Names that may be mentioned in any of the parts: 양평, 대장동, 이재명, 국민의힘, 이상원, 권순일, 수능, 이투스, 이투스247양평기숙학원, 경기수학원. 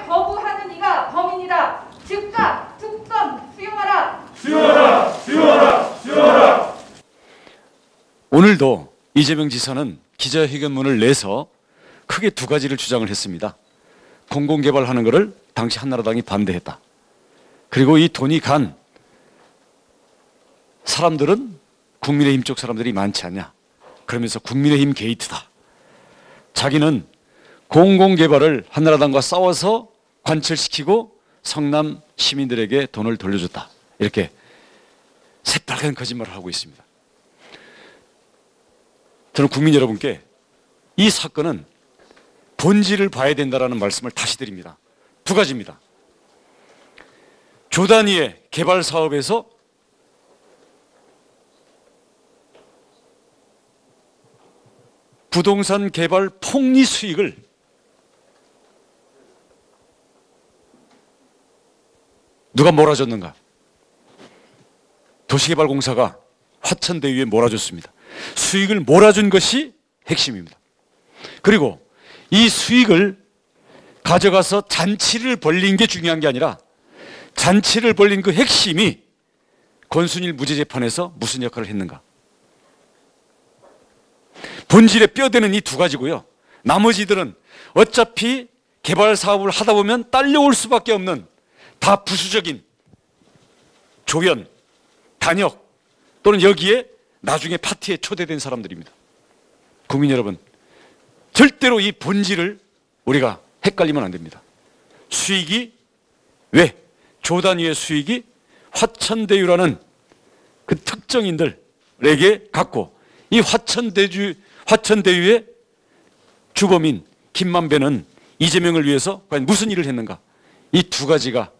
수사를 거부하는 이가 범인이다. 즉각 특검 수용하라. 수용하라. 수용하라. 수용하라. 오늘도 이재명 지사는 기자회견문을 내서 크게 두 가지를 주장을 했습니다. 공공개발하는 것을 당시 한나라당이 반대했다. 그리고 이 돈이 간 사람들은 국민의힘 쪽 사람들이 많지 않냐. 그러면서 국민의힘 게이트다. 자기는 공공개발을 한나라당과 싸워서 관철시키고 성남 시민들에게 돈을 돌려줬다. 이렇게 새빨간 거짓말을 하고 있습니다. 저는 국민 여러분께 이 사건은 본질을 봐야 된다라는 말씀을 다시 드립니다. 두 가지입니다. 조 단위의 개발 사업에서 부동산 개발 폭리 수익을 누가 몰아줬는가? 도시개발공사가 화천대유에 몰아줬습니다. 수익을 몰아준 것이 핵심입니다. 그리고 이 수익을 가져가서 잔치를 벌린 게 중요한 게 아니라 잔치를 벌린 그 핵심이 권순일 무죄 재판에서 무슨 역할을 했는가? 본질의 뼈대는 이 두 가지고요. 나머지들은 어차피 개발 사업을 하다 보면 딸려올 수밖에 없는 다 부수적인 조연, 단역 또는 여기에 나중에 파티에 초대된 사람들입니다. 국민 여러분, 절대로 이 본질을 우리가 헷갈리면 안 됩니다. 수익이 왜? 조 단위의 수익이 화천대유라는 그 특정인들에게 갔고 이 화천대유의 주범인 김만배는 이재명을 위해서 과연 무슨 일을 했는가? 이 두 가지가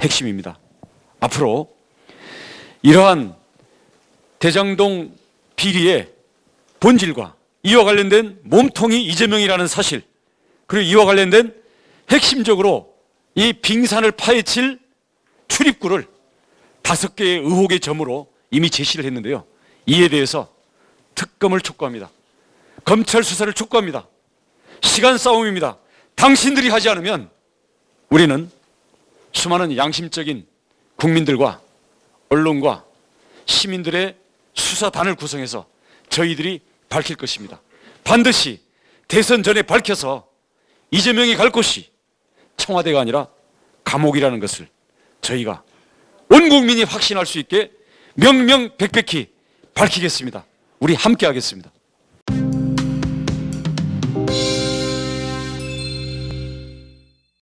핵심입니다. 앞으로 이러한 대장동 비리의 본질과 이와 관련된 몸통이 이재명이라는 사실, 그리고 이와 관련된 핵심적으로 이 빙산을 파헤칠 출입구를 5개의 의혹의 점으로 이미 제시를 했는데요. 이에 대해서 특검을 촉구합니다. 검찰 수사를 촉구합니다. 시간 싸움입니다. 당신들이 하지 않으면 우리는 수많은 양심적인 국민들과 언론과 시민들의 수사단을 구성해서 저희들이 밝힐 것입니다. 반드시 대선 전에 밝혀서 이재명이 갈 곳이 청와대가 아니라 감옥이라는 것을 저희가 온 국민이 확신할 수 있게 명명백백히 밝히겠습니다. 우리 함께 하겠습니다.